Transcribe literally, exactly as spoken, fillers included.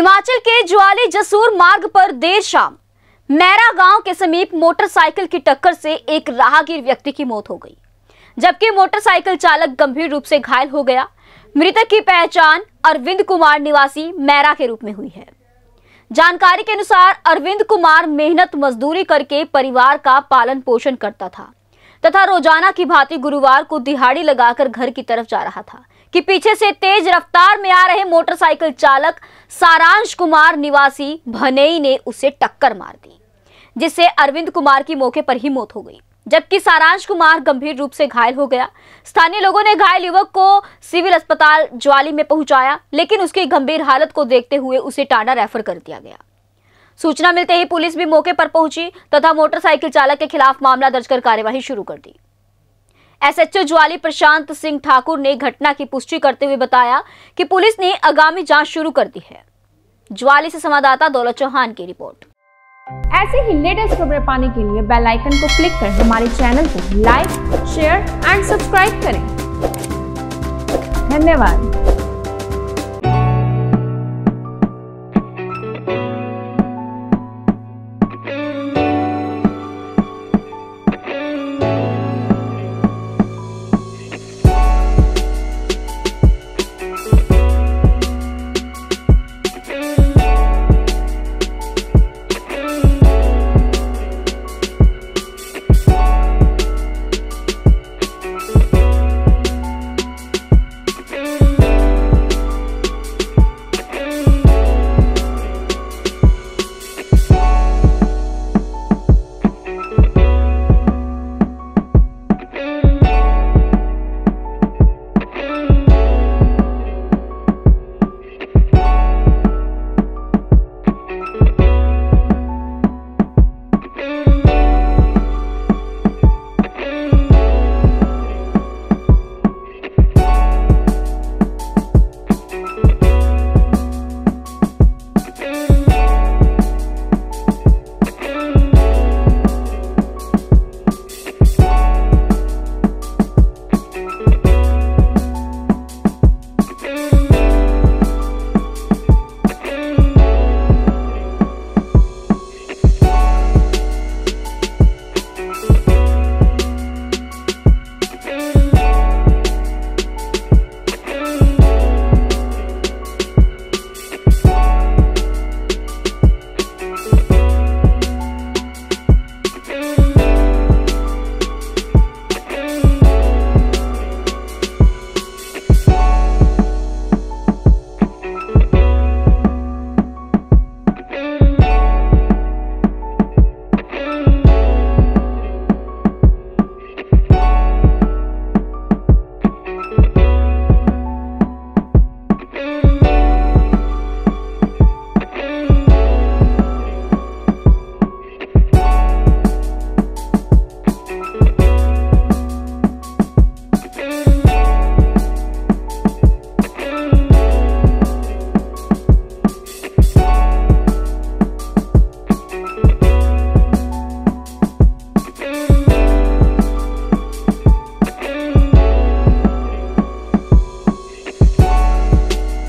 हिमाचल के ज्वाली जसूर मार्ग पर देर शाम मैरा गांव के समीप मोटरसाइकिल की टक्कर से एक राहगीर व्यक्ति की मौत हो गई, जबकि मोटरसाइकिल चालक गंभीर रूप से घायल हो गया। मृतक की पहचान अरविंद कुमार निवासी मैरा के रूप में हुई है। जानकारी के अनुसार अरविंद कुमार मेहनत मजदूरी करके परिवार का पालन पोषण करता था तथा रोजाना की भांति गुरुवार को दिहाड़ी लगाकर घर की तरफ जा रहा था कि पीछे से तेज रफ्तार में आ रहे मोटरसाइकिल चालक सारांश कुमार निवासी भनेई ने उसे टक्कर मार दी, जिससे अरविंद कुमार की मौके पर ही मौत हो गई, जबकि सारांश कुमार गंभीर रूप से घायल हो गया। स्थानीय लोगों ने घायल युवक को सिविल अस्पताल ज्वाली में पहुंचाया, लेकिन उसकी गंभीर हालत को देखते हुए उसे टांडा रेफर कर दिया गया। सूचना मिलते ही पुलिस भी मौके पर पहुंची तथा मोटरसाइकिल चालक के खिलाफ मामला दर्ज कर कार्यवाही शुरू कर दी। S H O Jawali Prashant Singh Thakur ने घटना की पुष्टि करते हुए बताया कि पुलिस ने आगामी जांच शुरू कर दी है। ज्वाली से संवाददाता दौलत चौहान की रिपोर्ट। ऐसे ही लेटेस्ट खबरें पाने के लिए बेल आइकन को क्लिक कर हमारे चैनल को लाइक, शेयर एंड सब्सक्राइब करें। धन्यवाद।